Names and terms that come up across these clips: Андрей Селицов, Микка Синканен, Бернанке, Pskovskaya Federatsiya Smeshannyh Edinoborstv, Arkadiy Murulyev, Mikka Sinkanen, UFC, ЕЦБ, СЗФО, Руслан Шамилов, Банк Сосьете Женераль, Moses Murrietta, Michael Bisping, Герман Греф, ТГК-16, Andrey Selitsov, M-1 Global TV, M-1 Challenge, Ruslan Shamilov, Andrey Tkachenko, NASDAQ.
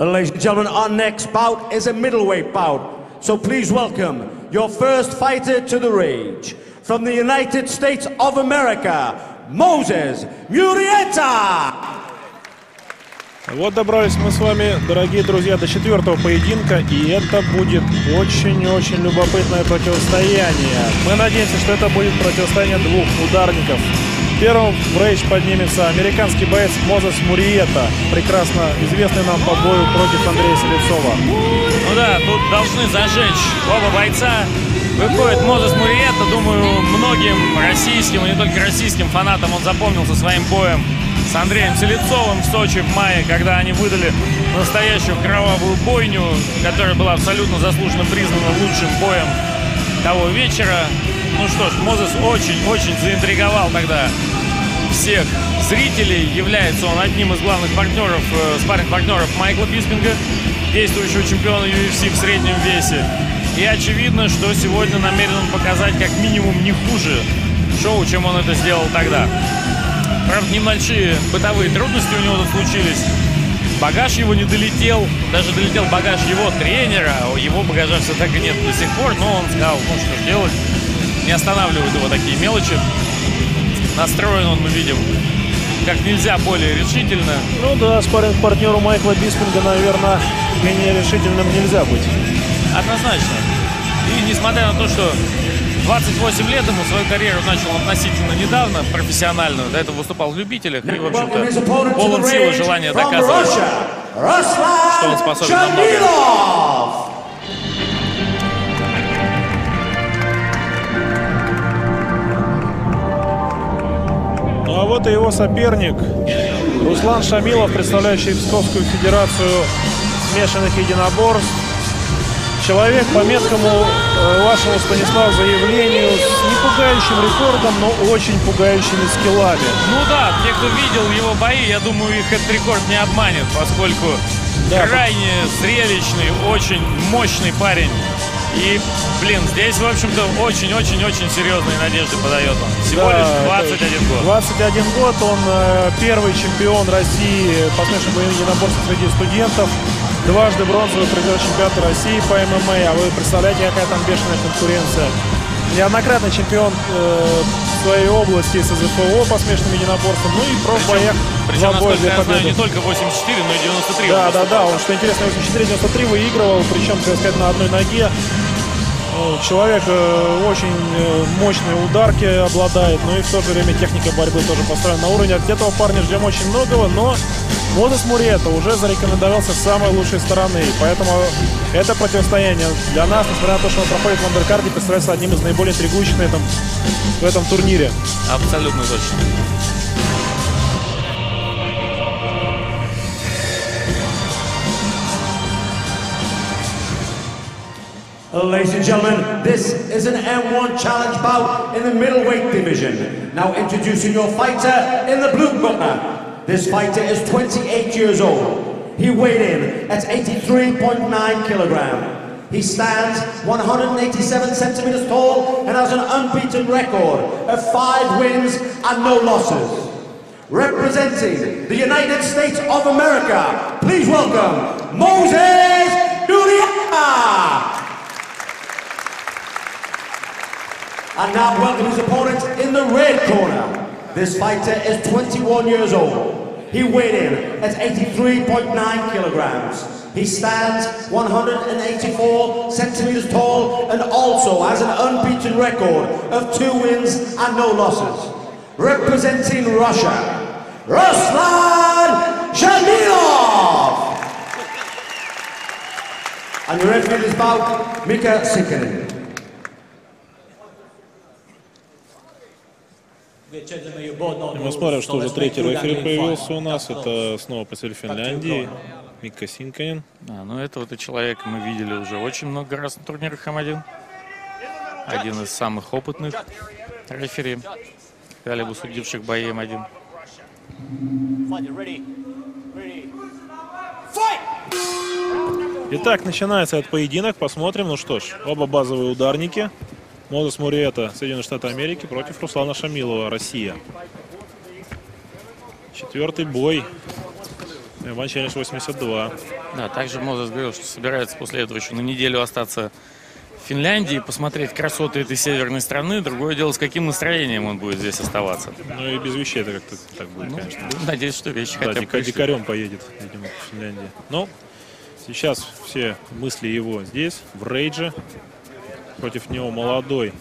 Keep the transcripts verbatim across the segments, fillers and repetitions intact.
Ladies and gentlemen, our next bout is a middleweight bout. So please welcome your first fighter to the cage. From the United States of America, Moses Murrietta! Вот добрались мы с вами, дорогие друзья, до четвертого поединка, и это будет очень-очень любопытное противостояние. Мы надеемся, что это будет противостояние двух ударников. Первым в рейдж поднимется американский боец Мозес Мурриетта, прекрасно известный нам по бою против Андрея Селицова. Ну да, тут должны зажечь оба бойца. Выходит Мозес Мурриетта, думаю, многим российским, и не только российским фанатам он запомнился своим боем с Андреем Селецовым в Сочи в мае, когда они выдали настоящую кровавую бойню, которая была абсолютно заслуженно признана лучшим боем того вечера. Ну что ж, Мозес очень-очень заинтриговал тогда всех зрителей. Является он одним из главных партнеров, э, спарринг-партнеров Майкла Биспинга, действующего чемпиона ю эф си в среднем весе. И очевидно, что сегодня намерен он показать как минимум не хуже шоу, чем он это сделал тогда. Правда, небольшие бытовые трудности у него тут случились. Багаж его не долетел. Даже долетел багаж его тренера. Его багажа все так и нет до сих пор. Но он сказал, ну что делать. Не останавливают его такие мелочи. Настроен он, мы видим, как нельзя более решительно. Ну да, спарринг-партнеру Майкла Биспинга, наверное, менее решительным нельзя быть. Однозначно. И несмотря на то, что двадцать восемь лет ему, свою карьеру начал относительно недавно, профессиональную. До этого выступал в любителях и, в общем-то, полон силы, желания доказывать, что он способен на многое. Ну а вот и его соперник Руслан Шамилов, представляющий Псковскую Федерацию Смешанных Единоборств. Человек, по меткому вашему Станиславу заявлению, с не пугающим рекордом, но очень пугающими скиллами. Ну да, те, кто видел его бои, я думаю, их этот рекорд не обманет, поскольку да, крайне зрелищный, очень мощный парень. И, блин, здесь, в общем-то, очень-очень-очень серьезные надежды подает он. Всего да, лишь двадцать один год. двадцать один год, он э, первый чемпион России по смешанным боевым единоборствам среди студентов. Дважды бронзовый призер чемпионата России по ММА. А вы представляете, какая там бешеная конкуренция. Неоднократный чемпион э, своей области СЗФО по смешанным единоборствам. Ну и про боях два боя для победы. Не только восемьдесят четыре, но и девяносто три. Да, да, да. Он, что интересно, восемьдесят четыре девяносто три выигрывал, причем, так сказать, на одной ноге. Человек э, очень э, мощные ударки обладает, но и в то же время техника борьбы тоже построена на уровне. От этого парня ждем очень многого, но Мозес Мурриетта уже зарекомендовался с самой лучшей стороны. Поэтому это противостояние для нас, несмотря на то, что он проходит в андеркарде, представляется одним из наиболее интригующих на этом, в этом турнире. Абсолютно точно. Ladies and gentlemen, this is an M one challenge bout in the middleweight division. Now introducing your fighter in the blue corner. This fighter is twenty-eight years old. He weighed in at eighty-three point nine kilograms. He stands one hundred eighty-seven centimeters tall and has an unbeaten record of five wins and no losses. Representing the United States of America, please welcome Moses Murrietta! And now welcome his opponent in the red corner. This fighter is twenty-one years old. He weighed in at eighty-three point nine kilograms. He stands one hundred eighty-four centimeters tall and also has an unbeaten record of two wins and no losses. Representing Russia, Ruslan Shamilov! And your referee in this bout, Mikka Sinkanen. И мы смотрим, что уже третий рефери появился у нас. Это снова представитель Финляндии, Микка Синканен. А, ну этого-то человека мы видели уже очень много раз на турнирах эм один. Один из самых опытных рефери, когда-либо судивших бои эм один. Итак, начинается этот поединок. Посмотрим. Ну что ж, оба базовые ударники. Мозес Мурриетта, Соединенные Штаты Америки, против Руслана Шамилова, Россия. Четвертый бой Банча восемьдесят два. Да, также Мозес говорил, что собирается после этого еще на неделю остаться в Финляндии, посмотреть красоты этой северной страны. Другое дело, с каким настроением он будет здесь оставаться. Ну и без вещей это как-то так будет, ну, конечно. Надеюсь, что вещи да, хотя бы дикарем поедет, видимо, в Финляндии. Но сейчас все мысли его здесь, в рейдже. Против него молодой,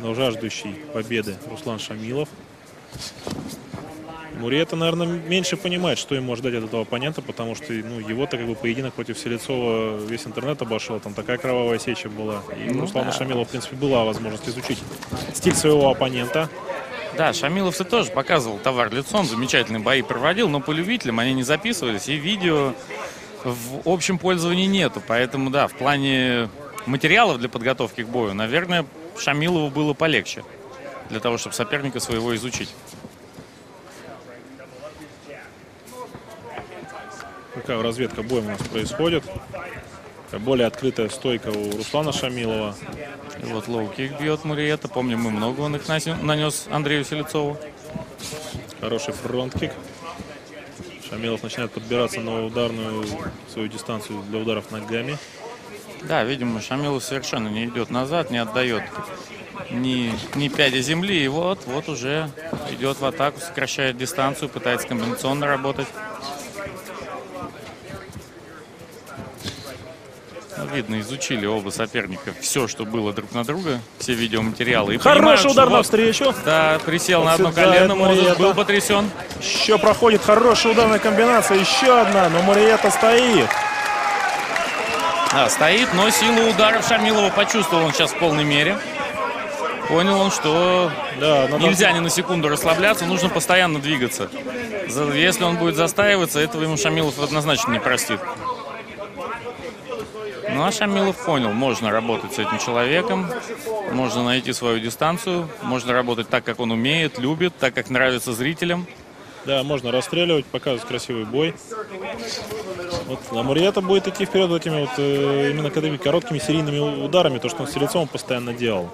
но жаждущий победы Руслан Шамилов. Мурриетта, наверное, меньше понимает, что ему ждать от этого оппонента, потому что ну, его-то как бы поединок против Селицова весь интернет обошел. Там такая кровавая сеча была. И ну, Руслану да. Шамилову, в принципе, была возможность изучить стиль своего оппонента. Да, Шамилов-то тоже показывал товар лицом, замечательные бои проводил, но по любителям они не записывались, и видео в общем пользовании нету. Поэтому, да, в плане материалов для подготовки к бою, наверное, Шамилову было полегче для того, чтобы соперника своего изучить. Такая разведка боем у нас происходит. Более открытая стойка у Руслана Шамилова. И вот лоу-кик бьет Мурриетта. Помним, мы много он их нанес Андрею Селицову. Хороший фронт-кик. Шамилов начинает подбираться на ударную свою дистанцию для ударов ногами. Да, видимо, Шамилов совершенно не идет назад, не отдает ни, ни пяди земли. И вот, вот уже идет в атаку, сокращает дистанцию, пытается комбинационно работать. Видно, изучили оба соперника все, что было друг на друга, все видеоматериалы. И хороший понимают, удар навстречу. Вот, да, присел вот на одно колено, Мурриетта был потрясен. Еще проходит хорошая ударная комбинация, еще одна, но Мурриетта стоит. Да, стоит, но силу ударов Шамилова почувствовал он сейчас в полной мере. Понял он, что да, нельзя ни на секунду расслабляться, нужно постоянно двигаться. Если он будет застаиваться, этого ему Шамилов однозначно не простит. Ну а Шамилов понял, можно работать с этим человеком, можно найти свою дистанцию, можно работать так, как он умеет, любит, так, как нравится зрителям. Да, можно расстреливать, показывать красивый бой. Вот, а Мурриетта будет идти вперед этими вот, э, именно короткими серийными ударами, то, что он с лицом постоянно делал.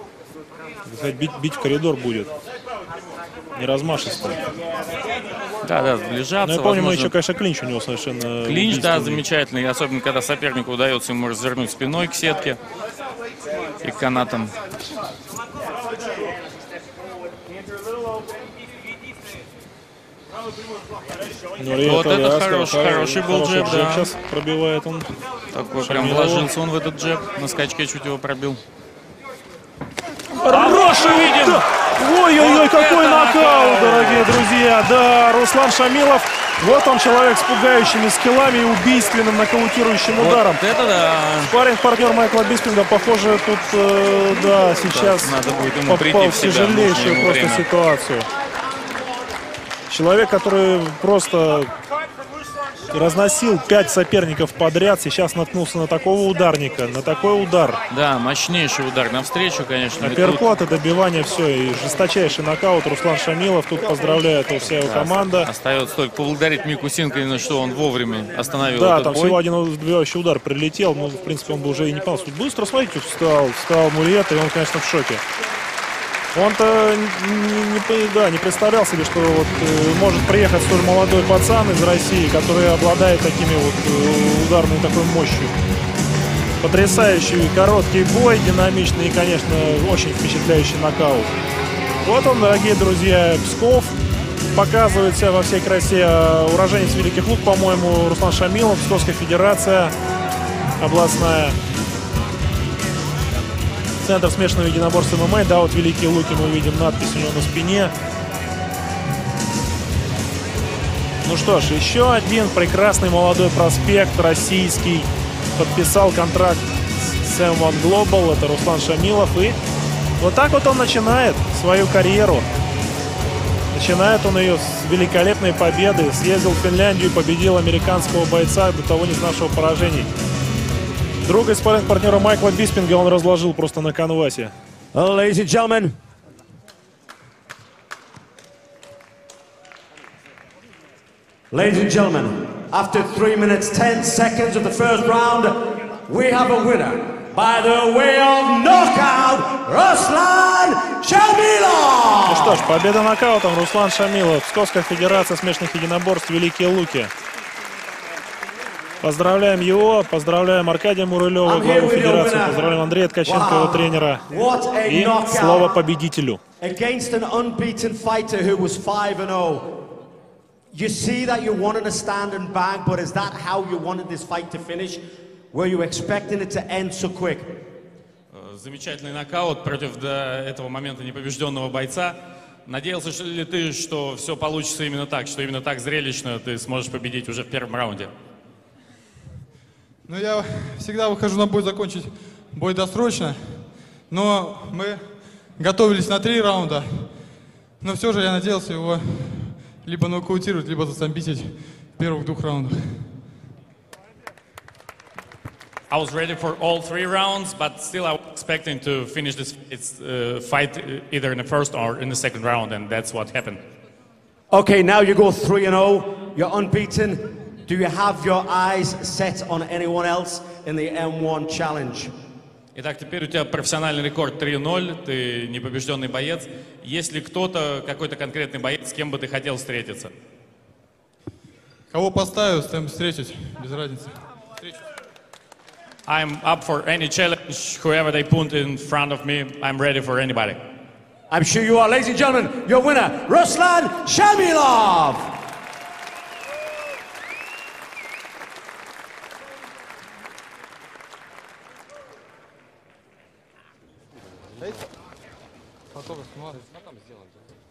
Бить, бить в коридор будет. Не размашисто. Да, да, сближаться. Ну, я помню, возможно... мы еще, конечно, клинч у него совершенно... Клинч, да, замечательный. Особенно, когда сопернику удается ему развернуть спиной к сетке и к канатам. Ну, вот это я, хороший, я, хороший был джеб, джеб, да. Сейчас пробивает он. Такой Шамилов. Прям вложился он в этот джеб. На скачке чуть его пробил. Хороший виден! Ой-ой-ой, вот какой нокаут, дорогие друзья! Да, Руслан Шамилов, вот он человек с пугающими скиллами и убийственным нокаутирующим вот ударом. Это да. Спарринг-партнер Майкла Биспинга, похоже, тут, э, да, сейчас надо будет ему попал в тяжелейшую просто время. ситуацию. Человек, который просто разносил пять соперников подряд, сейчас наткнулся на такого ударника, на такой удар. Да, мощнейший удар навстречу, конечно. Апперкот, тут... добивание, все, и жесточайший нокаут. Руслан Шамилов тут поздравляет его, вся его да, команда. Остается только поблагодарить Микку Синканена, что он вовремя остановил Да, этот там бой. Всего один отбивающий удар прилетел, но, в принципе, он бы уже и не пал. Быстро, смотрите, встал, встал Мурриетта, и он, конечно, в шоке. Он-то не, не, да, не представлял себе, что вот, э, может приехать столь молодой пацан из России, который обладает такими вот э, ударной такой мощью. Потрясающий короткий бой, динамичный и, конечно, очень впечатляющий нокаут. Вот он, дорогие друзья, Псков. Показывает себя во всей красе уроженец Великих Луг, по-моему, Руслан Шамилов, Псковская Федерация областная. Центр смешанного единоборства ММА. Да, вот Великие Луки, мы видим надпись у него на спине. Ну что ж, еще один прекрасный молодой проспект российский. Подписал контракт с эм один глобал. Это Руслан Шамилов. И вот так вот он начинает свою карьеру. Начинает он ее с великолепной победы. Съездил в Финляндию, победил американского бойца, до того не знавшего поражений. Друга и спарринг-партнера Майкла Биспинга он разложил просто на канвасе. Ladies and gentlemen. Ladies and gentlemen, after three minutes ten seconds of the first round, we have a winner by the way of knockout, Ruslan Shamilov. Ну что ж, победа нокаутом, Руслан Шамилов, Псковская Федерация смешанных единоборств, Великие Луки. Поздравляем его, поздравляем Аркадия Мурулева, главу федерации, поздравляем Андрея Ткаченко, wow. его тренера. И слово победителю. You see that you wanted to stand and bang, but is that how you wanted this fight to finish? Were you expecting it to end so quick? Замечательный нокаут против до этого момента непобежденного бойца. Надеялся ли ты, что все получится именно так, что именно так зрелищно ты сможешь победить уже в первом раунде? Ну, я всегда выхожу на бой закончить бой досрочно, но мы готовились на три раунда, но все же я надеялся его либо нокаутировать, либо засамбитить в первых двух раундах. I was ready for all three rounds, but still I was expecting to finish this uh, fight either in the first or in the second round, and that's what happened. Okay, now you go three and oh, you're unbeaten. Do you have your eyes set on anyone else in the эм один challenge? Итак, теперь у тебя профессиональный рекорд три ноль, ты непобежденный боец. Есть ли кто-то, какой-то конкретный боец, с кем бы ты хотел встретиться? Кого поставлю, с тем встретить, без разницы. I'm up for any challenge, whoever they put in front of me, I'm ready for anybody. I'm sure you are, ladies and gentlemen, your winner, Ruslan Shamilov! Потом смотрим, что там сделаем.